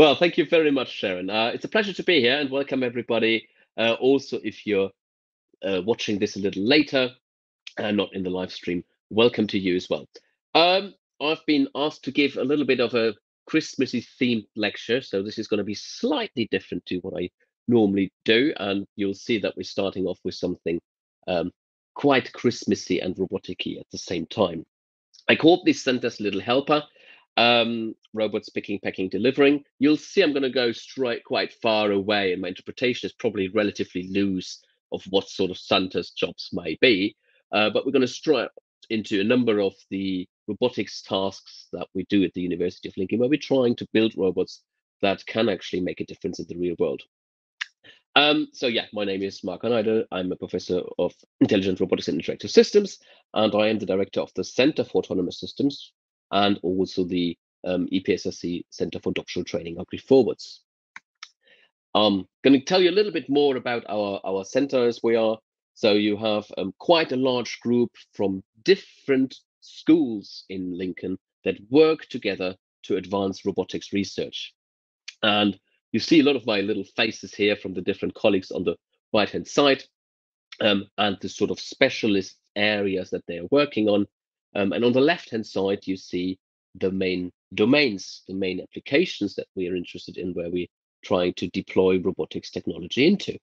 Well, thank you very much, Sharon. It's a pleasure to be here, and welcome everybody. Also, if you're watching this a little later, not in the live stream, welcome to you as well. I've been asked to give a little bit of a Christmassy themed lecture, so this is going to be slightly different to what I normally do, and you'll see that we're starting off with something quite Christmassy and robotic-y at the same time. I called this Santa's Little Helper. Robots picking, packing, delivering. You'll see I'm going to go straight quite far away, and my interpretation is probably relatively loose of what sort of Santa's jobs may be, but we're going to strike into a number of the robotics tasks that we do at the University of Lincoln, where we're trying to build robots that can actually make a difference in the real world. So yeah, my name is Marc Hanheide. I'm a professor of intelligent robotics and interactive systems, and I am the director of the Center for Autonomous Systems, and also the EPSRC Center for Doctoral Training, Agri-Forwards. I'm going to tell you a little bit more about our center as we are. So you have quite a large group from different schools in Lincoln that work together to advance robotics research. And you see a lot of my little faces here from the different colleagues on the right-hand side, and the sort of specialist areas that they are working on. And on the left-hand side, you see the main domains, the main applications that we are interested in, where we're trying to deploy robotics technology into.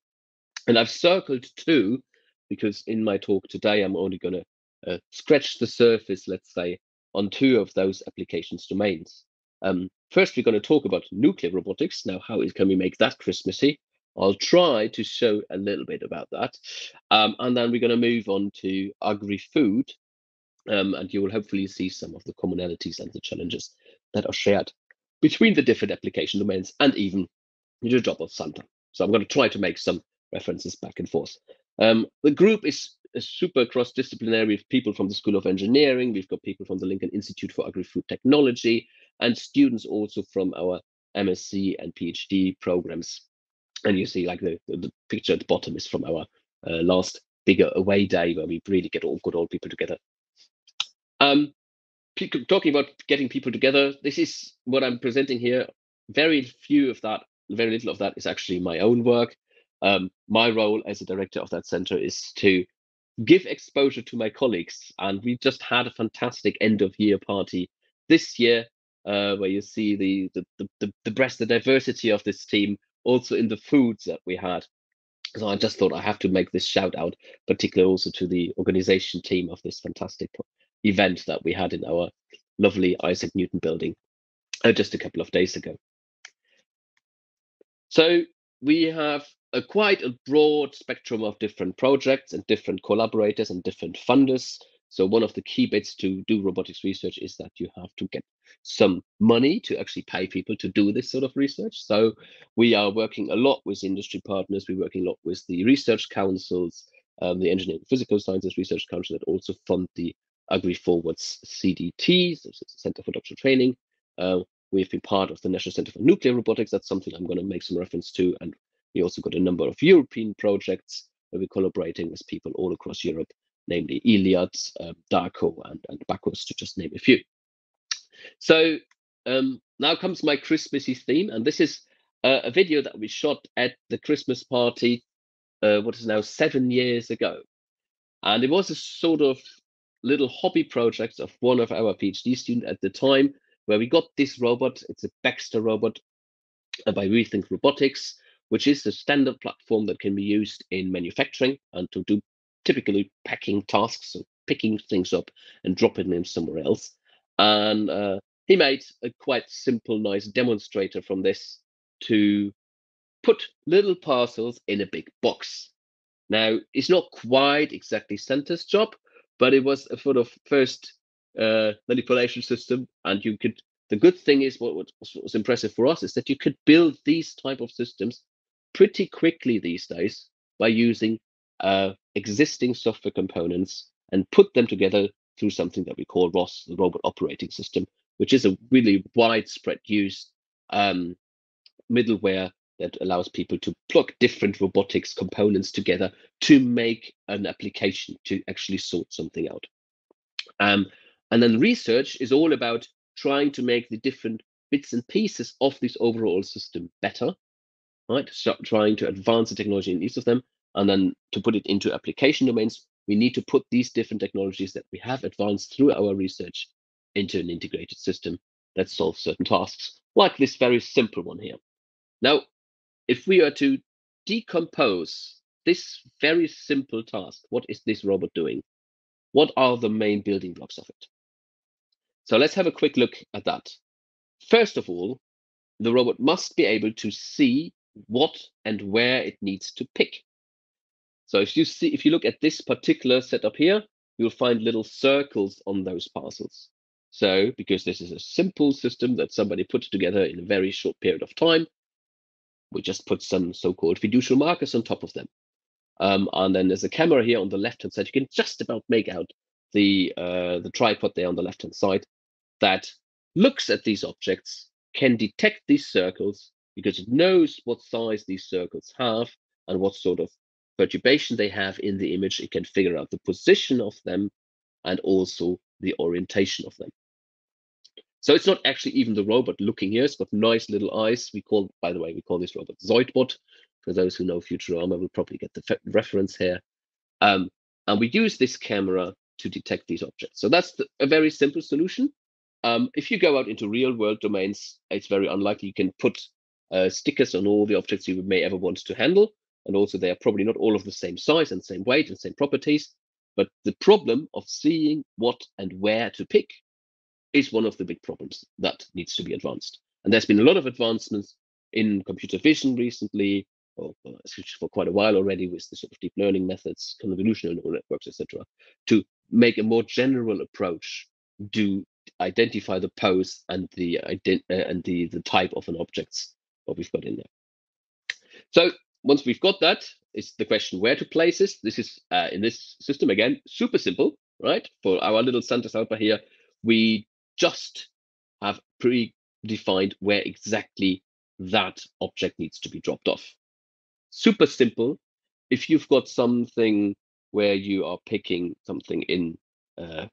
And I've circled two, because in my talk today, I'm only going to scratch the surface, let's say, on two of those applications domains. First, we're going to talk about nuclear robotics. Now, how can we make that Christmassy? I'll try to show a little bit about that. And then we're going to move on to agri-food. And you will hopefully see some of the commonalities and the challenges that are shared between the different application domains and even the job of Santa. So I'm going to try to make some references back and forth. The group is a super cross-disciplinary with people from the School of Engineering. We've got people from the Lincoln Institute for Agri-Food Technology and students also from our MSc and PhD programs. And you see, like, the picture at the bottom is from our last bigger away day, where we really get all good old people together. Talking about getting people together, this is what I'm presenting here. Very little of that is actually my own work. My role as a director of that center is to give exposure to my colleagues. And we just had a fantastic end of year party this year, where you see the diversity of this team, also in the foods that we had. So I just thought I have to make this shout out, particularly also to the organization team of this fantastic event that we had in our lovely Isaac Newton building just a couple of days ago. So we have quite a broad spectrum of different projects and different collaborators and different funders. So one of the key bits to do robotics research is that you have to get some money to actually pay people to do this sort of research. So we are working a lot with industry partners. We're working a lot with the research councils, the Engineering and Physical Sciences Research Council, that also fund the Agri-Forwards CDT, so Center for Doctoral Training. We've been part of the National Center for Nuclear Robotics. That's something I'm going to make some reference to. And we also got a number of European projects where we're collaborating with people all across Europe, namely Iliad, Darko, and Bacchus, to just name a few. So now comes my Christmassy theme. And this is a video that we shot at the Christmas party, what is now 7 years ago. And it was a sort of little hobby projects of one of our PhD students at the time, where we got this robot. It's a Baxter robot by Rethink Robotics, which is the standard platform that can be used in manufacturing and to do typically packing tasks, so picking things up and dropping them somewhere else. And he made a quite simple, nice demonstrator from this to put little parcels in a big box. Now, it's not quite exactly Santa's job, but it was a sort of first manipulation system. And you could, the good thing is, what was impressive for us is that you could build these type of systems pretty quickly these days by using existing software components and put them together through something that we call ROS, the Robot Operating System, which is a really widespread used middleware that allows people to plug different robotics components together to make an application, to actually sort something out. And then research is all about trying to make the different bits and pieces of this overall system better, right? So trying to advance the technology in each of them, and then to put it into application domains, we need to put these different technologies that we have advanced through our research into an integrated system that solves certain tasks, like this very simple one here. Now, if we are to decompose this very simple task, what is this robot doing? What are the main building blocks of it? So let's have a quick look at that. First of all, the robot must be able to see what and where it needs to pick. So if you look at this particular setup here, you'll find little circles on those parcels. So because this is a simple system that somebody put together in a very short period of time, we just put some so-called fiducial markers on top of them. And then there's a camera here on the left-hand side. You can just about make out the tripod there on the left-hand side that looks at these objects, can detect these circles because it knows what size these circles have and what sort of perturbation they have in the image. It can figure out the position of them and also the orientation of them. So it's not actually even the robot looking here. It's got nice little eyes. By the way, we call this robot Zoidbot. For those who know Futurama will probably get the reference here. And we use this camera to detect these objects. So that's a very simple solution. If you go out into real world domains, it's very unlikely you can put stickers on all the objects you may ever want to handle. And also they are probably not all of the same size and same weight and same properties. But the problem of seeing what and where to pick is one of the big problems that needs to be advanced. And there's been a lot of advancements in computer vision recently, or for quite a while already, with the sort of deep learning methods, convolutional neural networks, etc., to make a more general approach to identify the pose and the type of an object what we've got in there. So once we've got that, it's the question where to place this. This is in this system again, super simple, right? For our little Santa Salpa here, we just have predefined where exactly that object needs to be dropped off. Super simple. If you've got something where you are picking something in,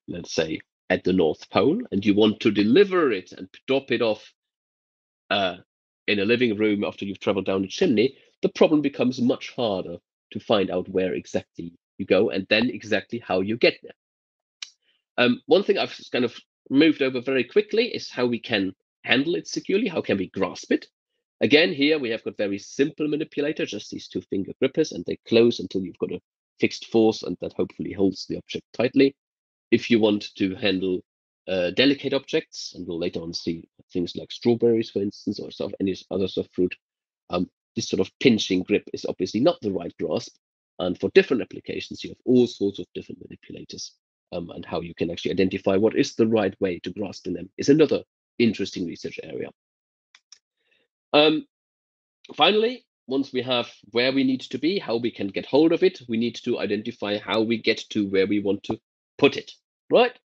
let's say, at the North Pole, and you want to deliver it and drop it off in a living room after you've traveled down the chimney, the problem becomes much harder to find out where exactly you go and then exactly how you get there. One thing I've kind of moved over very quickly is how we can handle it securely. How can we grasp it? Again, here we have got very simple manipulators, just these two finger grippers, and they close until you've got a fixed force, and that hopefully holds the object tightly. If you want to handle delicate objects, and we'll later on see things like strawberries, for instance, or sort of any other soft fruit, this sort of pinching grip is obviously not the right grasp. And for different applications, you have all sorts of different manipulators. And how you can actually identify what is the right way to grasp them is another interesting research area. Finally, once we have where we need to be, how we can get hold of it, we need to identify how we get to where we want to put it, right?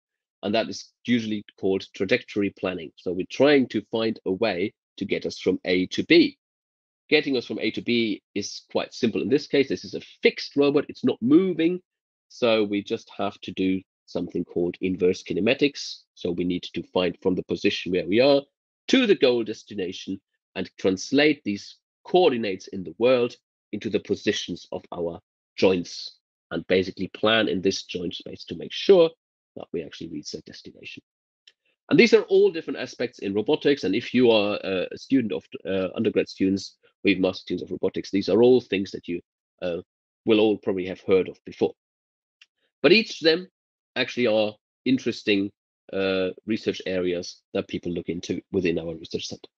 And that is usually called trajectory planning. So we're trying to find a way to get us from A to B. Getting us from A to B is quite simple. In this case, this is a fixed robot. It's not moving. So we just have to do something called inverse kinematics. So we need to find from the position where we are to the goal destination and translate these coordinates in the world into the positions of our joints and basically plan in this joint space to make sure that we actually reach that destination. And these are all different aspects in robotics. And if you are a student of undergrad students with master students of robotics, these are all things that you will all probably have heard of before. But each of them actually are interesting research areas that people look into within our research center.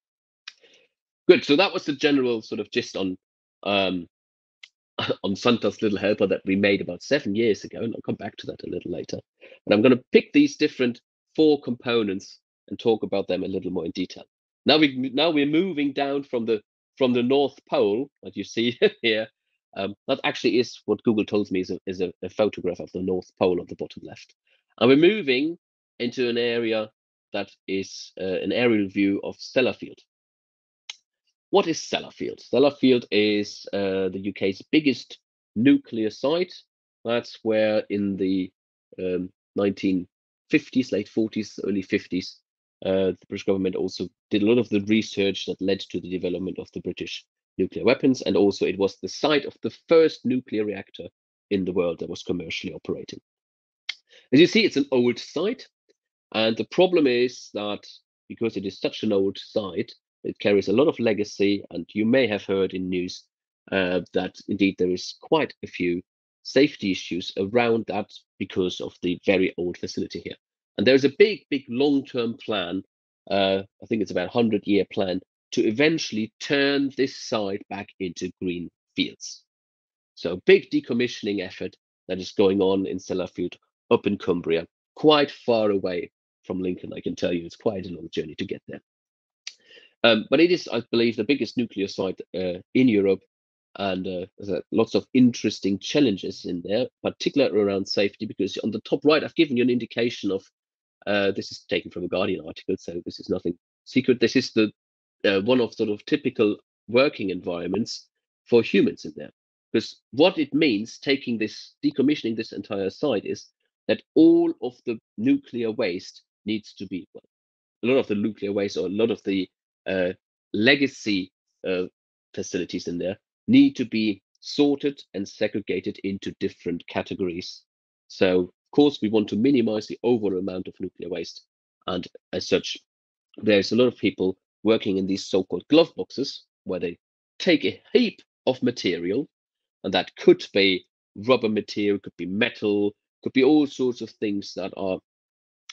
Good. So that was the general sort of gist on Santa's little helper that we made about 7 years ago, and I'll come back to that a little later. And I'm going to pick these different four components and talk about them a little more in detail. Now we're moving down from the North Pole that you see here. That actually is what Google tells me is a photograph of the North Pole on the bottom left. And we're moving into an area that is an aerial view of Sellafield. What is Sellafield? Sellafield is the UK's biggest nuclear site. That's where in the 1950s, late 40s, early 50s, the British government also did a lot of the research that led to the development of the British nuclear weapons. And also it was the site of the first nuclear reactor in the world that was commercially operating. As you see, it's an old site. And the problem is that because it is such an old site, it carries a lot of legacy. And you may have heard in news that indeed there is quite a few safety issues around that because of the very old facility here. And there's a big, big long-term plan, I think it's about a 100-year plan, to eventually turn this site back into green fields. So big decommissioning effort that is going on in Sellafield up in Cumbria, quite far away from Lincoln. I can tell you it's quite a long journey to get there. But it is, I believe, the biggest nuclear site in Europe. And lots of interesting challenges in there, particularly around safety, because on the top right, I've given you an indication of, this is taken from a Guardian article, so this is nothing secret. This is the one of sort of typical working environments for humans in there. Because what it means, taking this, decommissioning this entire site, is that all of the nuclear waste needs to be, well, a lot of the nuclear waste or a lot of the legacy facilities in there need to be sorted and segregated into different categories. So, of course, we want to minimize the overall amount of nuclear waste. And as such, there's a lot of people working in these so-called glove boxes, where they take a heap of material. And that could be rubber material, could be metal, could be all sorts of things that are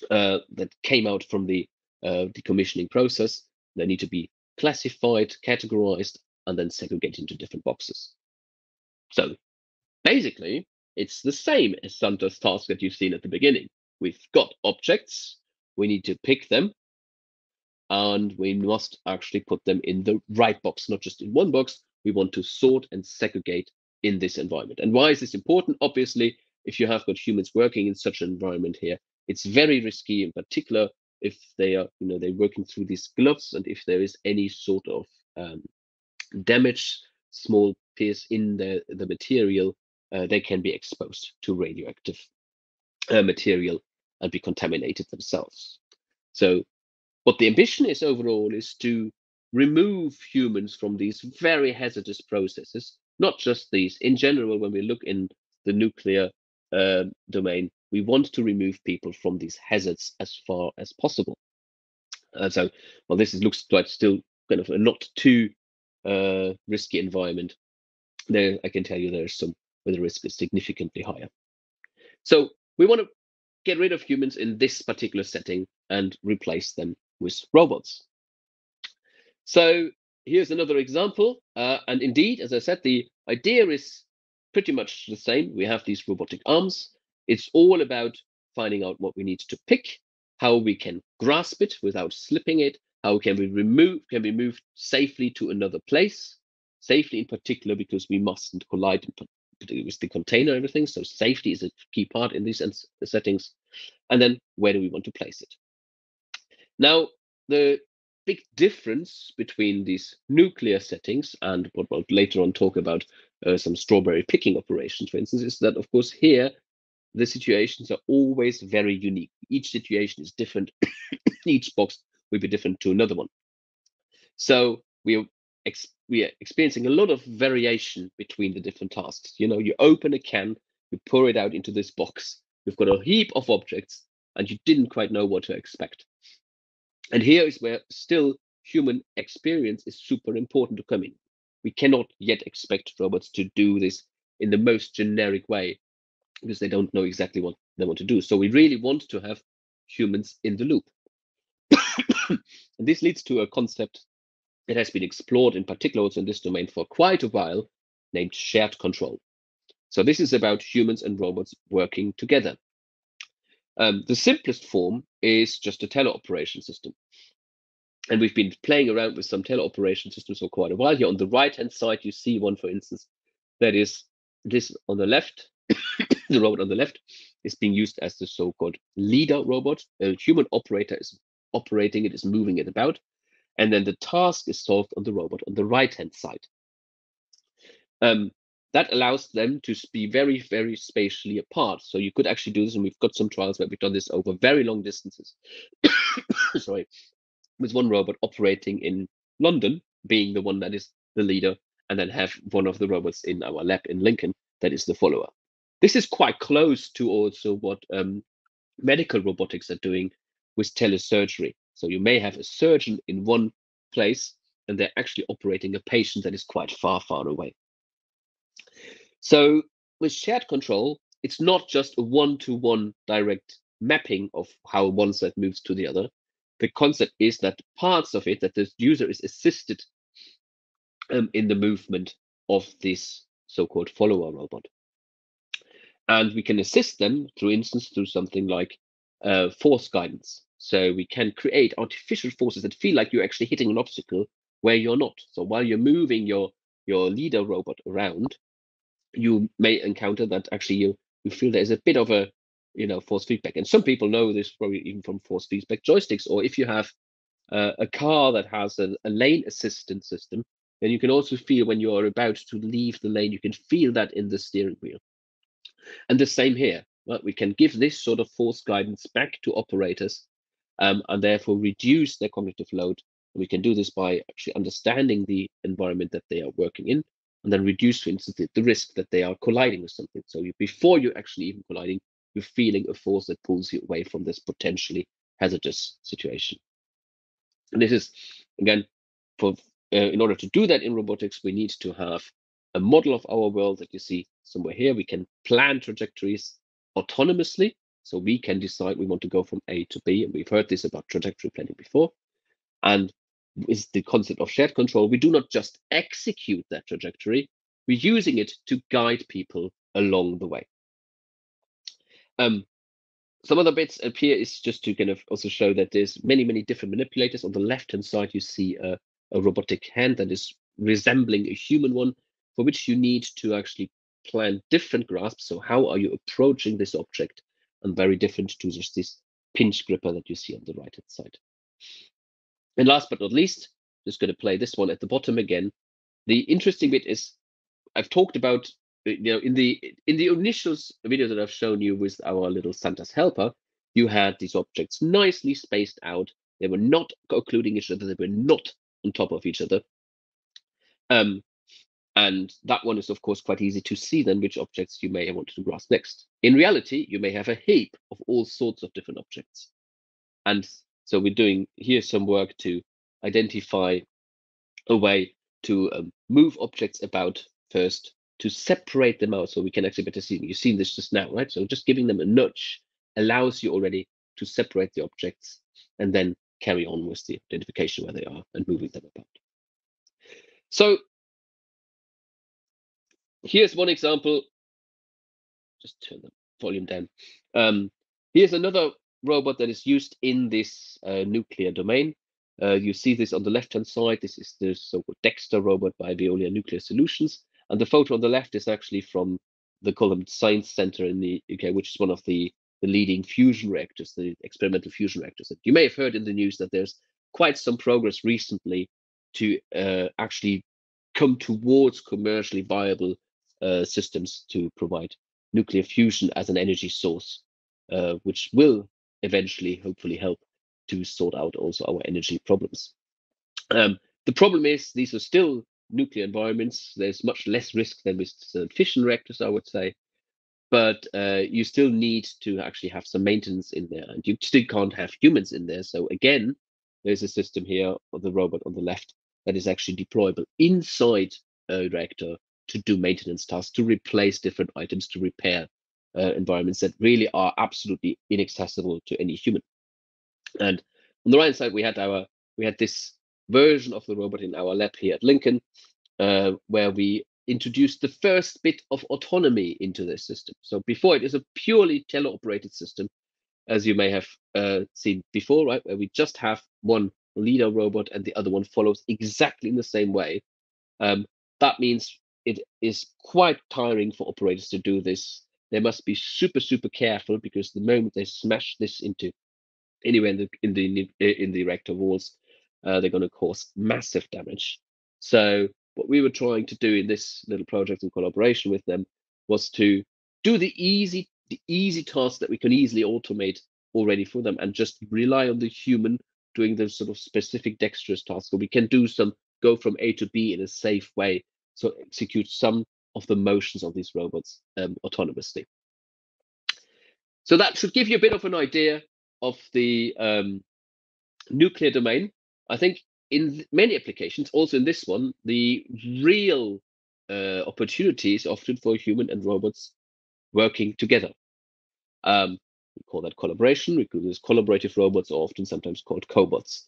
that came out from the decommissioning process. They need to be classified, categorized, and then segregate into different boxes. So basically, it's the same as Santa's task that you've seen at the beginning. We've got objects, we need to pick them, and we must actually put them in the right box, not just in one box. We want to sort and segregate in this environment. And why is this important? Obviously, if you have got humans working in such an environment here, it's very risky, in particular, if they are, you know, they're working through these gloves, and if there is any sort of damage, small piece in the material, they can be exposed to radioactive material and be contaminated themselves. So what the ambition is overall is to remove humans from these very hazardous processes, not just these. In general, when we look in the nuclear domain, we want to remove people from these hazards as far as possible. So, well, this looks like still kind of a not too risky environment. There, I can tell you there's some where the risk is significantly higher. So we want to get rid of humans in this particular setting and replace them with robots. So here's another example. And indeed, as I said, the idea is pretty much the same. We have these robotic arms. It's all about finding out what we need to pick, how we can grasp it without slipping it, how can we remove, can be moved safely to another place, safely in particular because we mustn't collide with the container and everything. So safety is a key part in these settings. And then where do we want to place it? Now, the big difference between these nuclear settings and what we'll later on talk about, some strawberry picking operations, for instance, is that, of course, here, the situations are always very unique. Each situation is different. Each box will be different to another one. So we are experiencing a lot of variation between the different tasks. You know, you open a can, you pour it out into this box. You've got a heap of objects, and you didn't quite know what to expect. And here is where still human experience is super important to come in. We cannot yet expect robots to do this in the most generic way because they don't know exactly what they want to do. So we really want to have humans in the loop. And this leads to a concept that has been explored in particular also in this domain for quite a while, named shared control. So this is about humans and robots working together. The simplest form is just a teleoperation system. And we've been playing around with some teleoperation systems for quite a while. Here on the right-hand side, you see one, for instance, that is this on the left. The robot on the left is being used as the so-called leader robot. A human operator is operating it, is moving it about, and then the task is solved on the robot on the right hand side. That allows them to be very, very spatially apart. So you could actually do this, and we've got some trials where we've done this over very long distances. Sorry, with one robot operating in London, being the one that is the leader, and then have one of the robots in our lab in Lincoln that is the follower. This is quite close to also what medical robotics are doing with telesurgery. So you may have a surgeon in one place, and they're actually operating a patient that is quite far, far away. So with shared control, it's not just a one-to-one direct mapping of how one side moves to the other. The concept is that parts of it, that the user is assisted in the movement of this so-called follower robot. And we can assist them, for instance, through something like force guidance. So we can create artificial forces that feel like you're actually hitting an obstacle where you're not. So while you're moving your leader robot around, you may encounter that actually you feel there's a bit of a force feedback. And some people know this probably even from force feedback joysticks, or if you have a car that has a lane assistance system, then you can also feel when you are about to leave the lane, you can feel that in the steering wheel. And the same here, right? We can give this sort of force guidance back to operators and therefore reduce their cognitive load. And we can do this by actually understanding the environment that they are working in, and then reduce, for instance, the risk that they are colliding with something. So before you're actually even colliding, you're feeling a force that pulls you away from this potentially hazardous situation. And this is, again, in order to do that in robotics, we need to have a model of our world that you see somewhere here. We can plan trajectories autonomously. So we can decide we want to go from A to B. And we've heard this about trajectory planning before. And with the concept of shared control, we do not just execute that trajectory, we're using it to guide people along the way. Some other bits up here is just to kind of also show that there's many, many different manipulators. On the left-hand side, you see a robotic hand that is resembling a human one, for which you need to actually plan different grasps. So how are you approaching this object? And very different to just this pinch gripper that you see on the right-hand side. And last but not least, just going to play this one at the bottom again. The interesting bit is I've talked about, in the initial video that I've shown you with our little Santa's helper, you had these objects nicely spaced out. They were not occluding each other. They were not on top of each other. And that one is, of course, quite easy to see then which objects you may want to grasp next. In reality, you may have a heap of all sorts of different objects. And so we're doing here some work to identify a way to move objects about first, to separate them out so we can actually better see them. You've seen this just now, right? So just giving them a nudge allows you already to separate the objects and then carry on with the identification where they are and moving them about. So here's one example. Just turn the volume down. Here's another robot that is used in this nuclear domain. You see this on the left-hand side. This is the so-called Dexter robot by Veolia Nuclear Solutions. And the photo on the left is actually from the Culham Science Center in the UK, which is one of the leading fusion reactors, the experimental fusion reactors. That you may have heard in the news that there's quite some progress recently to actually come towards commercially viable systems to provide nuclear fusion as an energy source, which will eventually hopefully help to sort out also our energy problems. The problem is these are still nuclear environments. There's much less risk than with fission reactors, I would say, but you still need to actually have some maintenance in there, and you still can't have humans in there. So again, there's a system here of the robot on the left that is actually deployable inside a reactor to do maintenance tasks, to replace different items, to repair environments that really are absolutely inaccessible to any human. And on the right side, we had this version of the robot in our lab here at Lincoln, where we introduced the first bit of autonomy into this system. So before, it is a purely teleoperated system, as you may have seen before, right? Where we just have one leader robot and the other one follows exactly in the same way. That means it is quite tiring for operators to do this. They must be super, super careful, because the moment they smash this into anywhere in the reactor walls, they're going to cause massive damage. So what we were trying to do in this little project in collaboration with them was to do the easy tasks that we can easily automate already for them, and just rely on the human doing those sort of specific dexterous tasks. So we can do some, go from A to B in a safe way, so execute some of the motions of these robots autonomously. So that should give you a bit of an idea of the nuclear domain. I think in many applications, also in this one, the real opportunity is often for human and robots working together. We call that collaboration, because these collaborative robots are often sometimes called cobots.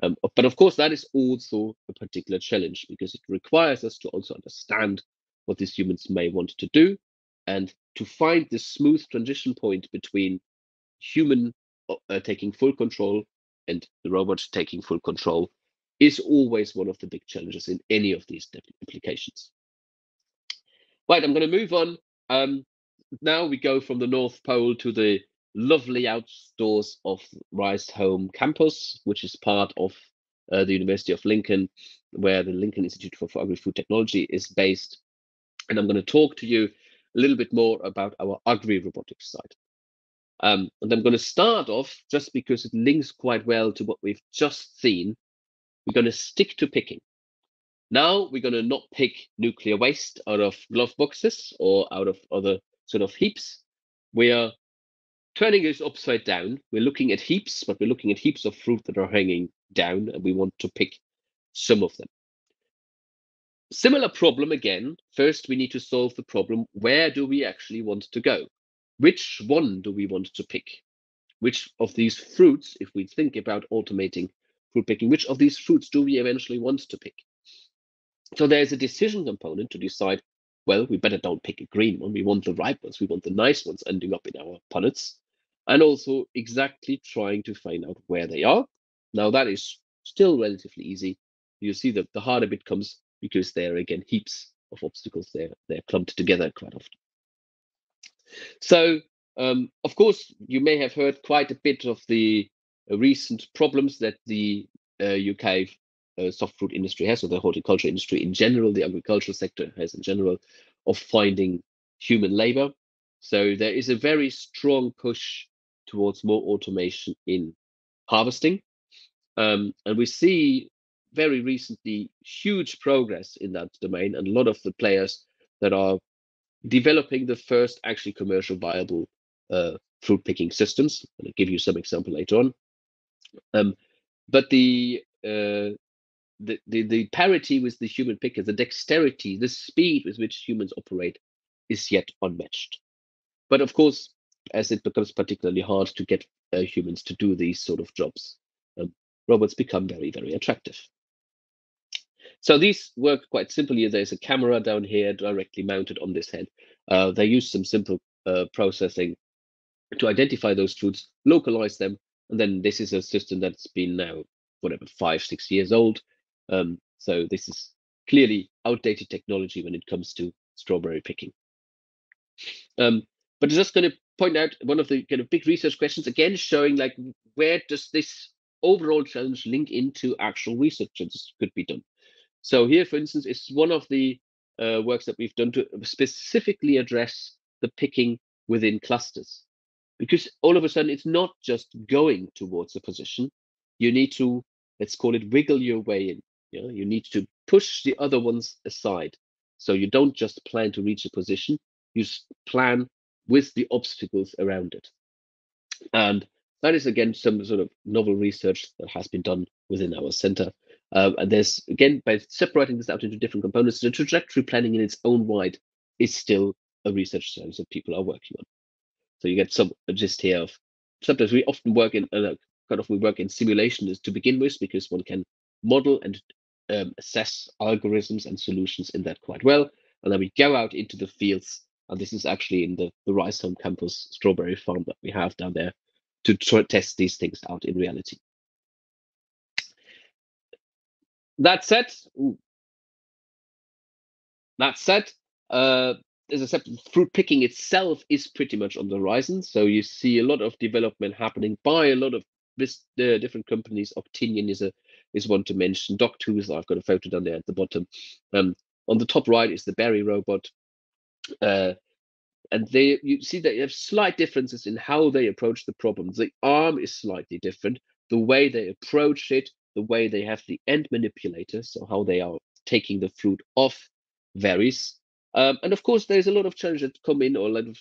But of course, that is also a particular challenge, because it requires us to also understand what these humans may want to do, and to find this smooth transition point between human taking full control and the robot taking full control is always one of the big challenges in any of these applications. Right, I'm going to move on. Now we go from the North Pole to the lovely outdoors of Riseholme Campus, which is part of the University of Lincoln, where the Lincoln Institute for Agri-Food Technology is based. And I'm going to talk to you a little bit more about our Agri-Robotics side. And I'm going to start off, just because it links quite well to what we've just seen, we're going to stick to picking. Now we're going to not pick nuclear waste out of glove boxes or out of other sort of heaps. We are turning this upside down. We're looking at heaps, but we're looking at heaps of fruit that are hanging down, and we want to pick some of them. Similar problem again. First, we need to solve the problem, where do we actually want to go? Which one do we want to pick? Which of these fruits, if we think about automating fruit picking, which of these fruits do we eventually want to pick? So there's a decision component to decide, well, we better don't pick a green one. We want the ripe ones. We want the nice ones ending up in our punnets. And also exactly trying to find out where they are. Now, that is still relatively easy. You see that the harder bit comes because there are, again, heaps of obstacles there. They're clumped together quite often. So, of course, you may have heard quite a bit of the recent problems that the UK soft fruit industry has, or the horticulture industry in general, the agricultural sector has in general, of finding human labor. So there is a very strong push towards more automation in harvesting. And we see very recently huge progress in that domain, and a lot of the players that are developing the first actually commercial viable fruit picking systems. I'll give you some example later on. But the parity with the human pickers, the dexterity, the speed with which humans operate is yet unmatched. But of course, as it becomes particularly hard to get humans to do these sort of jobs, robots become very, very attractive. So these work quite simply. There's a camera down here directly mounted on this head. They use some simple processing to identify those fruits, localize them. And then this is a system that's been now, whatever, 5-6 years old. So this is clearly outdated technology when it comes to strawberry picking. But I'm just going to point out one of the kind of big research questions, again, showing like, where does this overall challenge link into actual research that could be done? So here, for instance, is one of the works that we've done to specifically address the picking within clusters, because all of a sudden it's not just going towards a position. You need to, let's call it, wiggle your way in. You know, you need to push the other ones aside. So you don't just plan to reach a position. You plan with the obstacles around it. And that is, again, some sort of novel research that has been done within our center. And there's, again, by separating this out into different components, the trajectory planning in its own right is still a research challenge that people are working on. So you get some gist here of, sometimes we often work in, we work in simulation to begin with, because one can model and assess algorithms and solutions in that quite well. And then we go out into the fields, and this is actually in the Riseholme Campus strawberry farm that we have down there, to try test these things out in reality. That said, as I said, fruit picking itself is pretty much on the horizon. So you see a lot of development happening by a lot of different companies. Octinion is a is one to mention. Doc2, I've got a photo down there at the bottom. On the top right is the Berry robot. And you see that you have slight differences in how they approach the problem. The arm is slightly different, the way they approach it, the way they have the end manipulator, so how they are taking the fruit off, varies. And of course, there's a lot of challenges that come in, or a lot of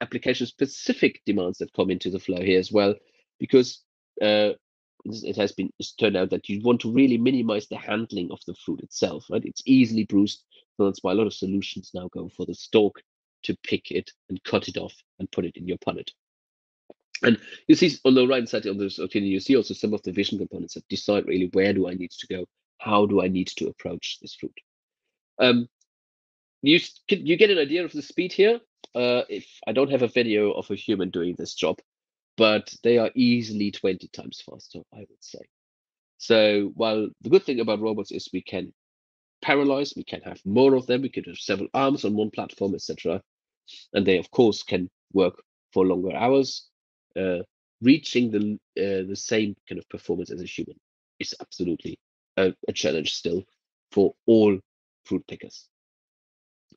application-specific demands that come into the flow here as well, because it's turned out that you want to really minimize the handling of the fruit itself, right? It's easily bruised, so that's why a lot of solutions now go for the stalk to pick it and cut it off and put it in your punnet. And you see on the right side of this, you see also some of the vision components that decide really where do I need to go, how do I need to approach this fruit. You get an idea of the speed here. If I don't have a video of a human doing this job, but they are easily 20 times faster, I would say. So while the good thing about robots is we can paralyze, we can have more of them, we could have several arms on one platform, etc. And they, of course, can work for longer hours. Reaching the same kind of performance as a human is absolutely a challenge still for all fruit pickers,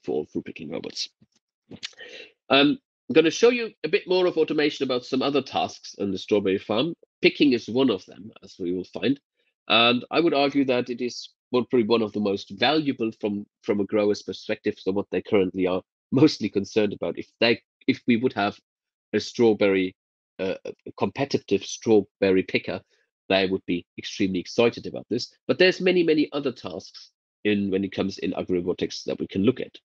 for all fruit picking robots. I'm going to show you a bit more of automation about some other tasks on the strawberry farm. Picking is one of them, as we will find. And I would argue that it is probably one of the most valuable from a grower's perspective, so what they currently are mostly concerned about. If we would have a strawberry, a competitive strawberry picker, they would be extremely excited about this. But there's many, many other tasks when it comes in agri-robotics that we can look at.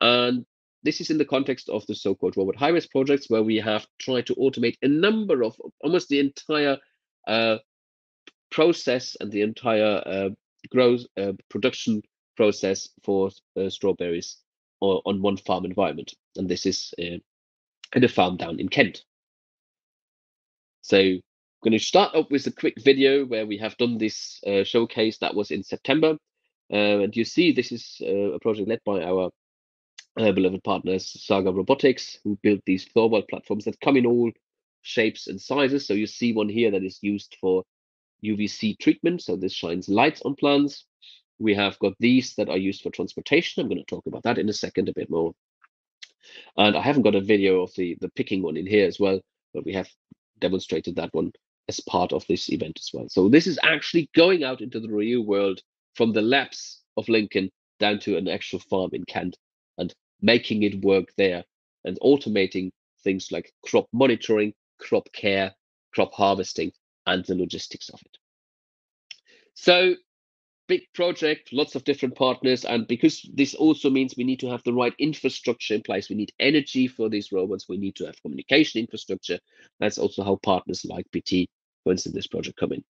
And this is in the context of the so-called Robot-Hi-Res projects, where we have tried to automate a number of almost the entire process and the entire production process for strawberries on one farm environment. And this is at a farm down in Kent. So I'm going to start up with a quick video where we have done this showcase that was in September. And you see this is a project led by our beloved partners, Saga Robotics, who built these Thorvald platforms that come in all shapes and sizes. So you see one here that is used for UVC treatment. So this shines lights on plants. We have got these that are used for transportation. I'm going to talk about that in a second a bit more. And I haven't got a video of the picking one in here as well, but we have demonstrated that one as part of this event as well. So this is actually going out into the real world from the labs of Lincoln down to an actual farm in Kent, and making it work there and automating things like crop monitoring, crop care, crop harvesting, and the logistics of it. So big project, lots of different partners. And because this also means we need to have the right infrastructure in place. We need energy for these robots. We need to have communication infrastructure. That's also how partners like BT, for instance, this project come in.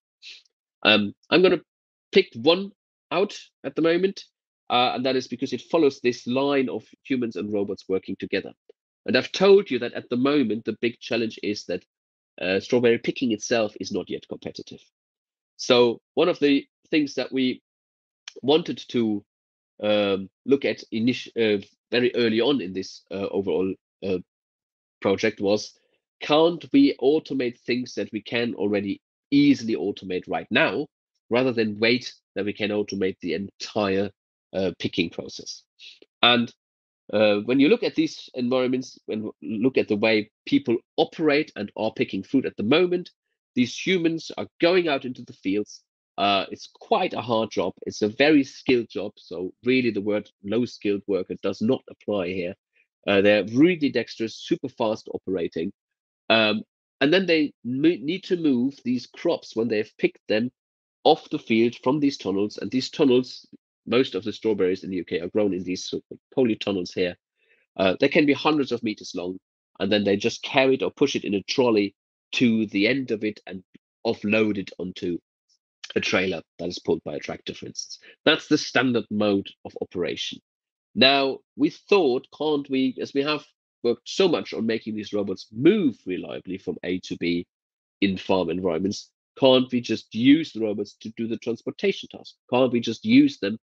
I'm going to pick one out at the moment. And that is because it follows this line of humans and robots working together. And I've told you that at the moment, the big challenge is that strawberry picking itself is not yet competitive. So one of the things that we wanted to look at very early on in this overall project was, can't we automate things that we can already easily automate right now, rather than wait that we can automate the entire picking process. And when you look at these environments and look at the way people operate and are picking fruit at the moment, these humans are going out into the fields. It's quite a hard job. It's a very skilled job. So really the word low-skilled worker does not apply here. They're really dexterous, super fast operating. And then they need to move these crops when they've picked them off the field from these tunnels. And these tunnels, most of the strawberries in the UK are grown in these so-called polytunnels here. They can be hundreds of meters long, and then they just carry it or push it in a trolley to the end of it and offload it onto a trailer that is pulled by a tractor, for instance. That's the standard mode of operation. Now, we thought, can't we, as we have worked so much on making these robots move reliably from A to B in farm environments, can't we just use the robots to do the transportation task? Can't we just use them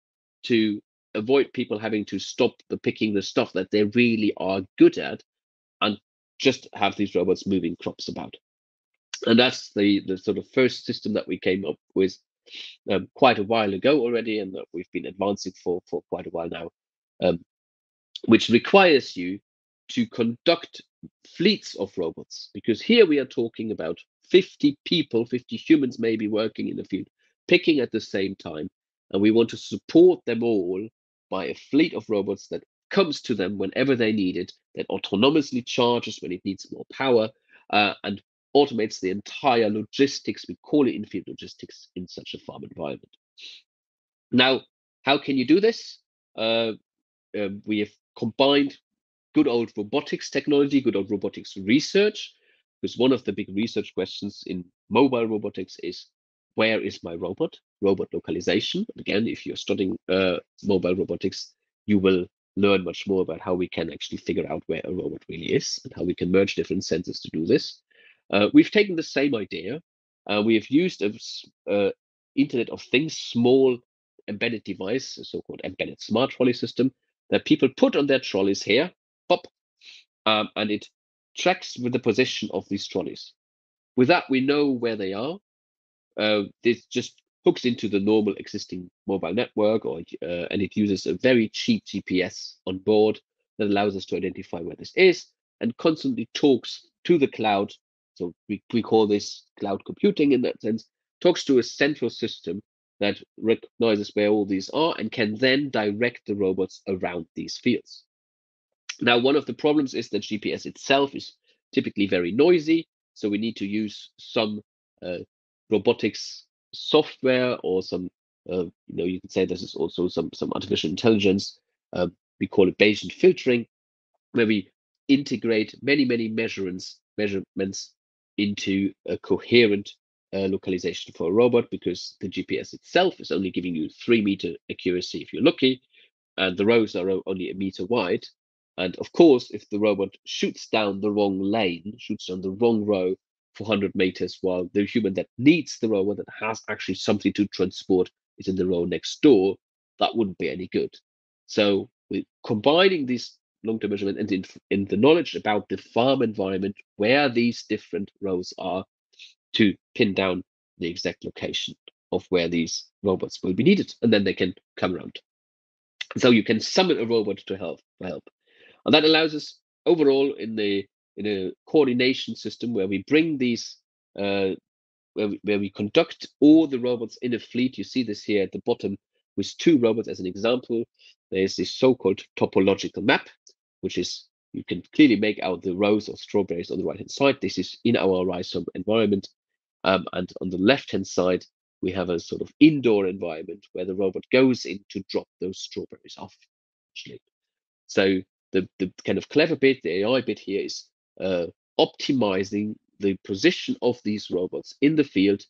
to avoid people having to stop picking the stuff that they really are good at, and just have these robots moving crops about? And that's the sort of first system that we came up with quite a while ago already, and that we've been advancing for quite a while now, which requires you to conduct fleets of robots, because here we are talking about 50 people, 50 humans maybe working in the field, picking at the same time, and we want to support them all by a fleet of robots that comes to them whenever they need it, that autonomously charges when it needs more power, and automates the entire logistics. We call it in-field logistics in such a farm environment. Now, how can you do this? We have combined good old robotics technology, good old robotics research, because one of the big research questions in mobile robotics is, where is my robot? Robot localization. Again, if you're studying mobile robotics, you will learn much more about how we can actually figure out where a robot really is and how we can merge different sensors to do this. We've taken the same idea. We have used an Internet of Things small embedded device, a so-called embedded smart trolley system, that people put on their trolleys here, pop, and it tracks with the position of these trolleys. With that, we know where they are. This just hooks into the normal existing mobile network, or and it uses a very cheap GPS on board that allows us to identify where this is, and constantly talks to the cloud. So we call this cloud computing in that sense. Talks to a central system that recognizes where all these are and can then direct the robots around these fields. Now, one of the problems is that GPS itself is typically very noisy, so we need to use some robotics software or some, you know, you could say this is also some artificial intelligence. We call it Bayesian filtering, where we integrate many measurements into a coherent localization for a robot, because the GPS itself is only giving you 3-meter accuracy if you're lucky, and the rows are only 1 meter wide. And of course, if the robot shoots down the wrong lane, shoots down the wrong row for 100 meters, while the human that needs the robot, that has actually something to transport, is in the row next door, that wouldn't be any good. So we're combining these long-term measurement and in the knowledge about the farm environment, where these different rows are, to pin down the exact location of where these robots will be needed, and then they can come around. So you can summon a robot to help. And that allows us overall in a coordination system where we bring these, where we conduct all the robots in a fleet. You see this here at the bottom with 2 robots as an example. There's this so-called topological map, which is, you can clearly make out the rows of strawberries on the right-hand side. This is in our Riseholme environment. And on the left-hand side, we have a sort of indoor environment where the robot goes in to drop those strawberries off, actually. So the kind of clever bit, the AI bit here, is optimizing the position of these robots in the field,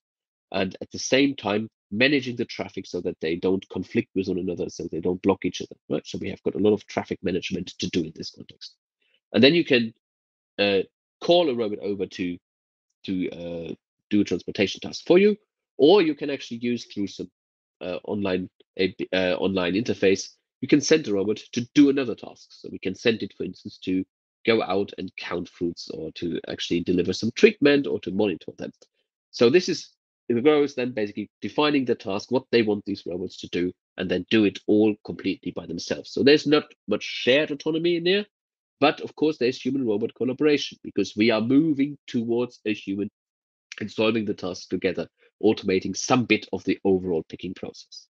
and at the same time managing the traffic so that they don't conflict with one another, so they don't block each other, right? So we have got a lot of traffic management to do in this context. And then you can call a robot over to do a transportation task for you, or you can actually use, through some online interface, you can send a robot to do another task. So we can send it, for instance, to go out and count fruits, or to actually deliver some treatment, or to monitor them. So this is, it goes then basically defining the task, what they want these robots to do, and then do it all completely by themselves. So there's not much shared autonomy in there, but of course there's human-robot collaboration, because we are moving towards a human and solving the task together, automating some bit of the overall picking process.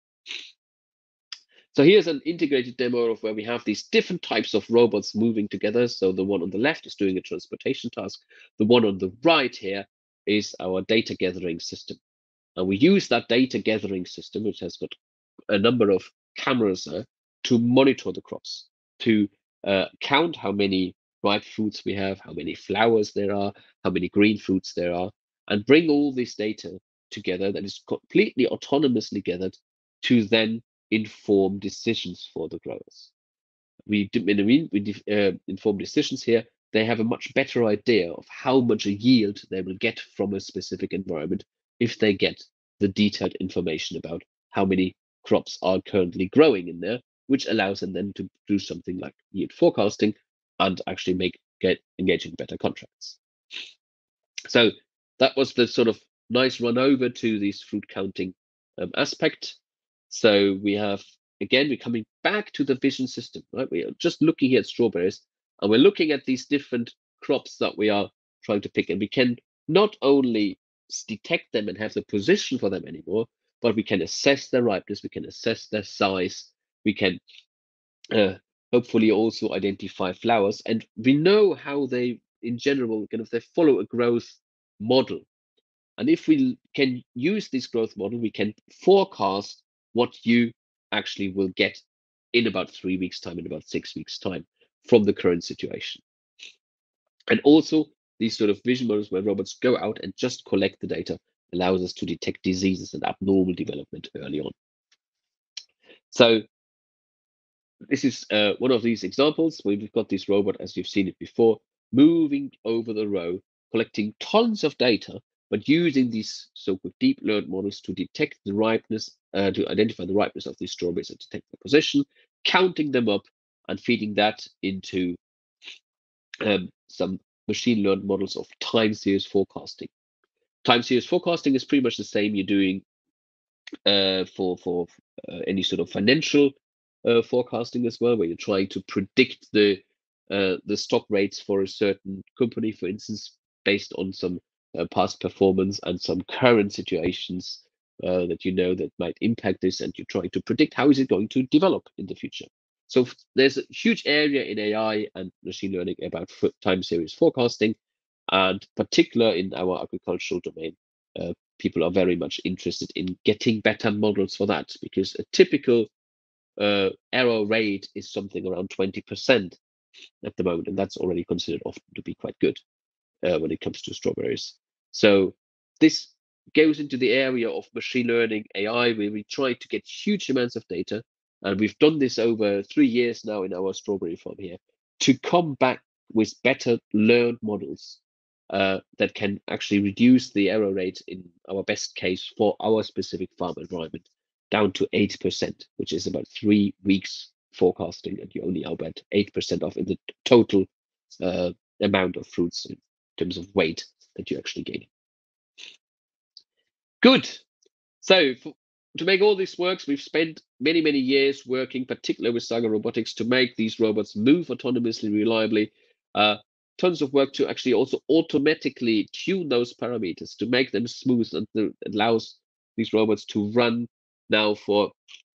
So here's an integrated demo of where we have these different types of robots moving together. So the one on the left is doing a transportation task. The one on the right here is our data gathering system. And we use that data gathering system, which has got a number of cameras, to monitor the crops, to count how many ripe fruits we have, how many flowers there are, how many green fruits there are, and bring all this data together that is completely autonomously gathered to then inform decisions for the growers. We inform decisions here. They have a much better idea of how much a yield they will get from a specific environment if they get the detailed information about how many crops are currently growing in there, which allows them then to do something like yield forecasting and actually engage in better contracts. So that was the sort of nice run over to these fruit counting aspect. So we have, again, we're coming back to the vision system, right? We are just looking here at strawberries, and we're looking at these different crops that we are trying to pick. And we can not only detect them and have the position for them anymore, but we can assess their ripeness, we can assess their size, we can hopefully also identify flowers. And we know how they, in general, kind of they follow a growth model. And if we can use this growth model, we can forecast what you actually will get in about 3 weeks' time, in about 6 weeks' time from the current situation. And also these sort of vision models where robots go out and just collect the data allows us to detect diseases and abnormal development early on. So this is one of these examples where we've got this robot, as you've seen it before, moving over the row, collecting tons of data, but using these so-called deep learned models to detect the ripeness, to identify the ripeness of these strawberries and detect the position, counting them up and feeding that into some machine learned models of time series forecasting. Time series forecasting is pretty much the same you're doing for any sort of financial forecasting as well, where you're trying to predict the stock rates for a certain company, for instance, based on some past performance and some current situations that you know that might impact this, and you're trying to predict how is it going to develop in the future. So there's a huge area in AI and machine learning about time series forecasting, and particular in our agricultural domain, people are very much interested in getting better models for that, because a typical error rate is something around 20% at the moment, and that's already considered often to be quite good when it comes to strawberries. So this goes into the area of machine learning, AI, where we try to get huge amounts of data. And we've done this over 3 years now in our strawberry farm here to come back with better learned models that can actually reduce the error rate in our best case for our specific farm environment down to 8%, which is about 3 weeks forecasting, and you only are about 8% off in the total amount of fruits in terms of weight that you actually gain. Good. So to make all this works, we've spent many, many years working, particularly with Saga Robotics, to make these robots move autonomously, reliably. Tons of work to actually also automatically tune those parameters to make them smooth, and allows these robots to run now for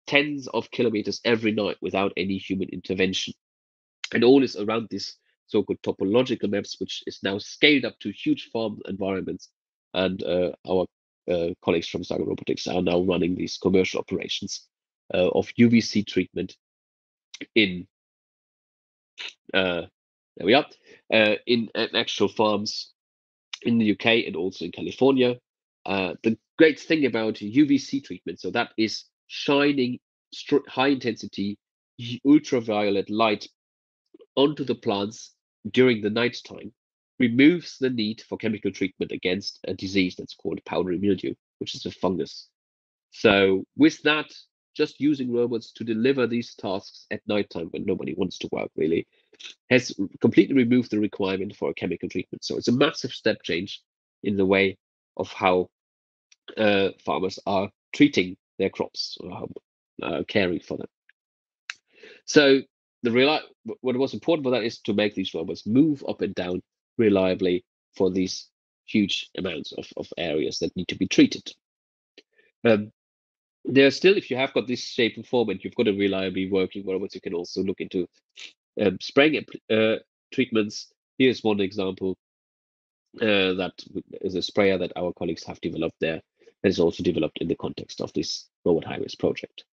tens of kilometers every night without any human intervention. And all is around this so-called topological maps, which is now scaled up to huge farm environments. And our colleagues from Saga Robotics are now running these commercial operations of UVC treatment in there we are, in actual farms in the UK and also in California. The great thing about UVC treatment, so that is shining high intensity ultraviolet light onto the plants during the night time, removes the need for chemical treatment against a disease that's called powdery mildew, which is a fungus. So with that, just using robots to deliver these tasks at nighttime when nobody wants to work really has completely removed the requirement for a chemical treatment. So it's a massive step change in the way of how farmers are treating their crops or how, caring for them. So what was important for that is to make these robots move up and down reliably for these huge amounts of areas that need to be treated. There are still, if you have got this shape and form and you've got a reliably working robot, you can also look into spraying treatments. Here's one example that is a sprayer that our colleagues have developed there, and is also developed in the context of this Robot-Hi-Res project.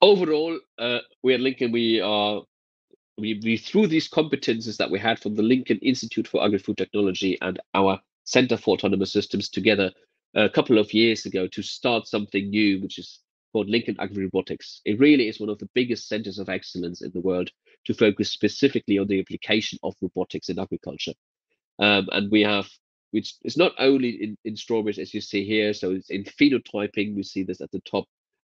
Overall, we at Lincoln, we through these competences that we had from the Lincoln Institute for Agri-Food Technology and our Center for Autonomous Systems together a couple of years ago to start something new, which is called Lincoln Agri-Robotics. It really is one of the biggest centers of excellence in the world to focus specifically on the application of robotics in agriculture. And we have, which is not only in strawberries, as you see here, so it's in phenotyping. We see this at the top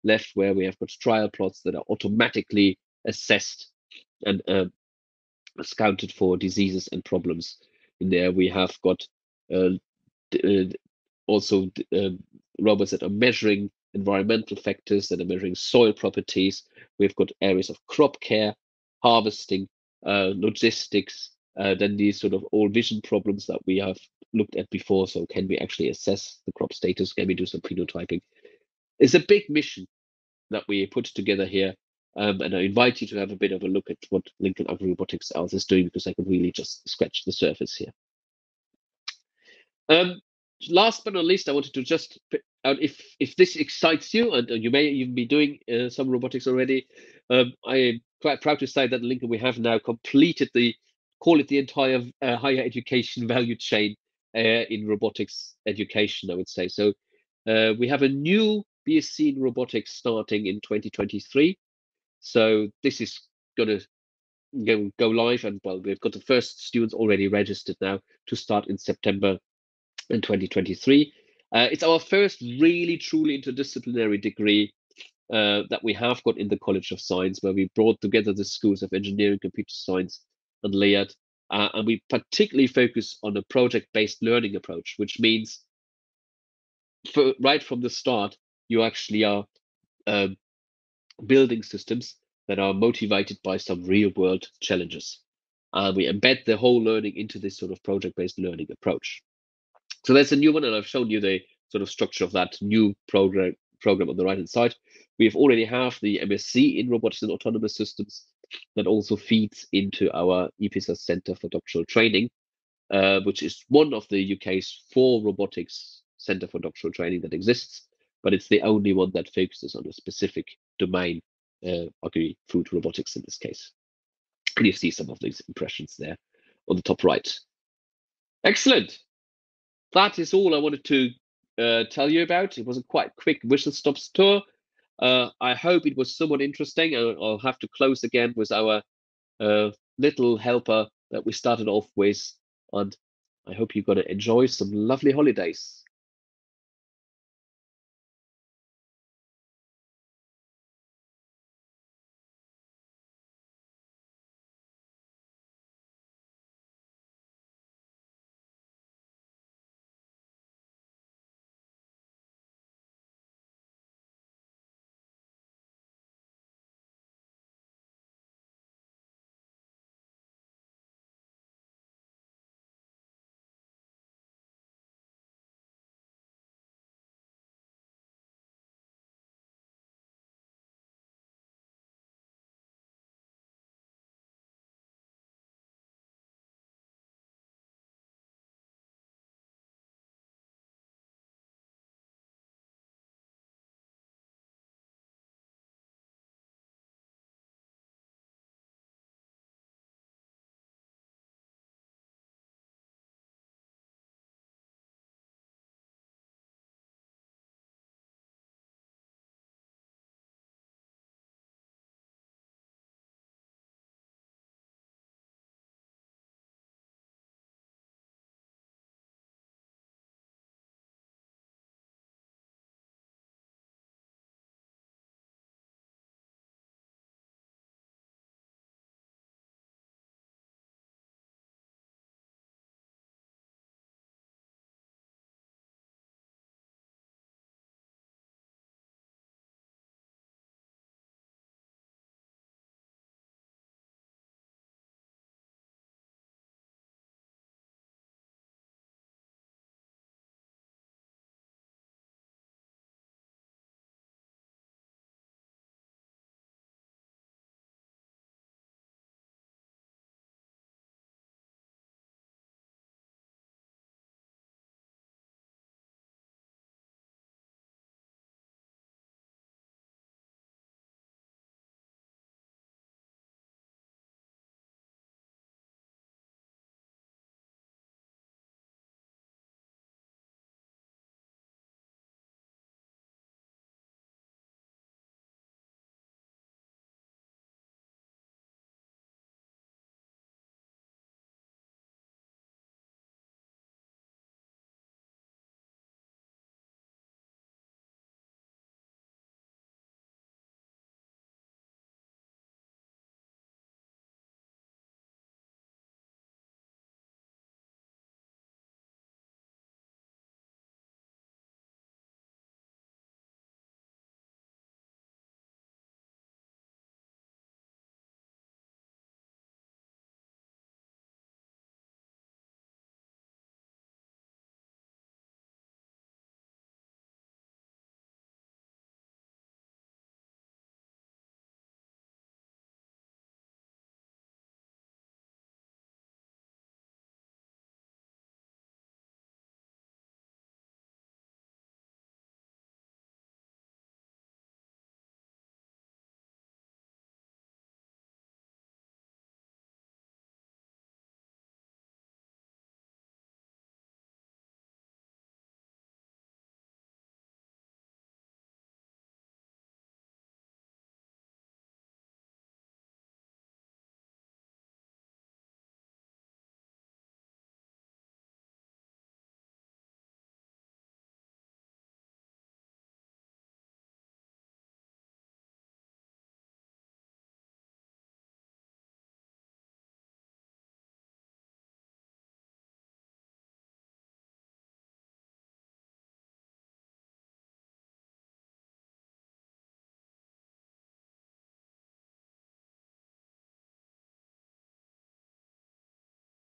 left, where we have got trial plots that are automatically assessed and scouted for diseases and problems. In there, we have got also robots that are measuring environmental factors, that are measuring soil properties. We've got areas of crop care, harvesting, logistics, then these sort of all vision problems that we have looked at before. So can we actually assess the crop status? Can we do some phenotyping? It's a big mission that we put together here. And I invite you to have a bit of a look at what Lincoln Agri-Robotics is doing, because I could really just scratch the surface here. Last but not least, I wanted to just, if this excites you, and you may even be doing some robotics already, I am quite proud to say that Lincoln, we have now completed the, call it the entire higher education value chain in robotics education, I would say. So we have a new BSc in robotics starting in 2023. So this is going to go live, and well, we've got the first students already registered now to start in September in 2023. It's our first really truly interdisciplinary degree that we have got in the College of Science, where we brought together the schools of engineering, computer science, and Laird, and we particularly focus on a project-based learning approach, which means for, right from the start, you actually are building systems that are motivated by some real-world challenges. We embed the whole learning into this sort of project-based learning approach. So that's a new one, and I've shown you the sort of structure of that new program on the right-hand side. We already have the MSc in Robotics and Autonomous Systems that also feeds into our EPSRC Centre for Doctoral Training, which is one of the UK's 4 robotics centre for doctoral training that exists, but it's the only one that focuses on a specific domain, agri-food robotics in this case. And you see some of these impressions there on the top right. Excellent. That is all I wanted to tell you about. It was a quite quick whistle stops tour. I hope it was somewhat interesting. I'll have to close again with our little helper that we started off with. And I hope you're going to enjoy some lovely holidays.